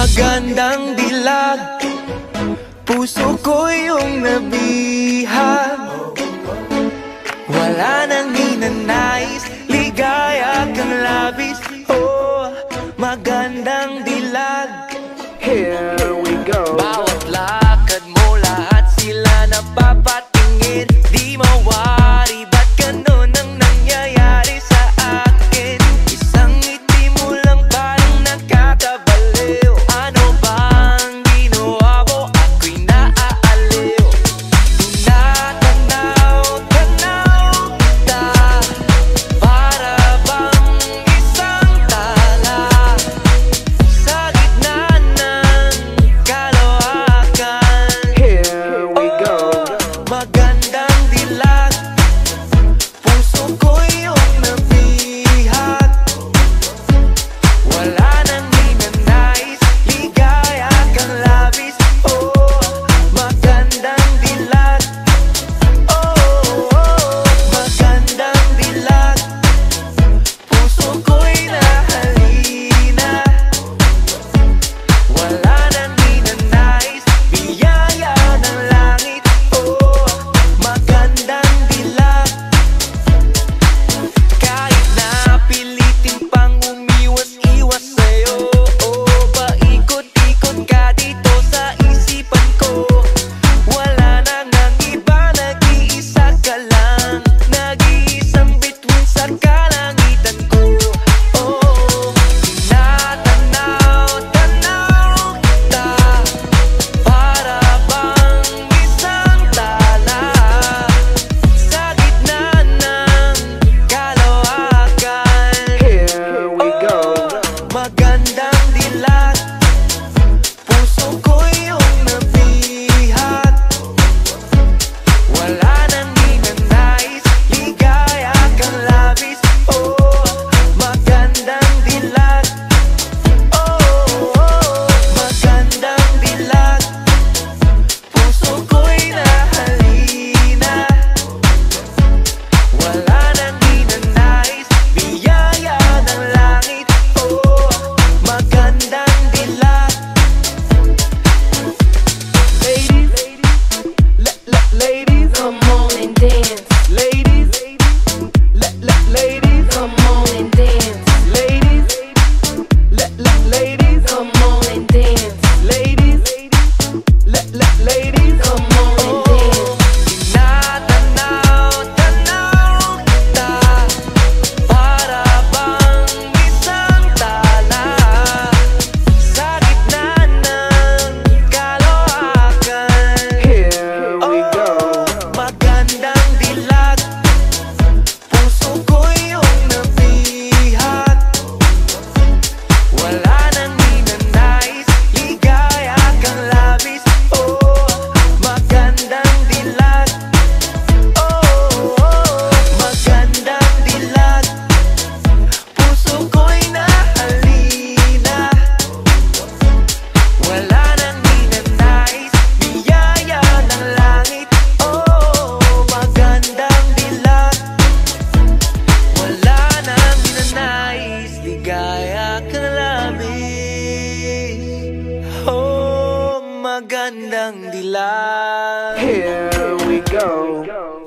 Magandang dilag, puso ko yung nabihag. Wala nang hinanais, ligaya kang labis. Oh, magandang dilag. Here we go. Bawat lakad mo, lahat sila napapatingin. Di mawari, ba't ganun ang nangyayari sa akin? Isang ngiti mo lang parang nakakabaliw. Ano ba ang ginawa mo? Ako'y naaaliw. Tinatanaw kita, para bang isang tala sa gitna ng kalawakan. Here we go. Magandang dilag, puso ko yung nabihag. Wala nang hinanais, ligaya kang labis. Oh, magandang dilag. Oh, oh, magandang dilag, puso ko'y nahalina. Wala nang hinanais, biyaya ng langit. Oh, magandang dilag. Kahit napilitin pang umiwas-iwas sa'yo, oh, paikot-ikot ka dito sa isipan ko. Wala na ng iba, nag-iisa ka lang, nag-iisang bituin sa kalangitan ko. Oh, tinatanaw-tanaw kita, para bang isang tala sa gitna ng kalawakan. Here we go. Magandang dilag, puso ko yung nabihag. Wala nang hinanais, ligaya kang labis. Oh, magandang dilag. Oh, oh, magandang dilag, puso ko'y nahalina. Wala nang hinanais, biyaya ng langit. Oh, magandang dilag. Ladies, ladies, come on and dance. Ladies, ladies, come on and dance. Ladies, ladies, come on and dance. Ladies, ladies, come on and dance. Tinatanaw-tanaw kita, para bang isang tala sa gitna ng kalawakan. Here we go. Magandang dilag, puso ko yung nabihag. Wala nang hinanais, ligaya kang labis. Oh, magandang dilag. Oh, oh, magandang dilag, puso ko'y nahalina. Wala nang hinanais, biyaya ng langit. Oh, magandang dilag. Wala nang hinanais, ligaya kang labis. Oh, magandang dilag. Here we go.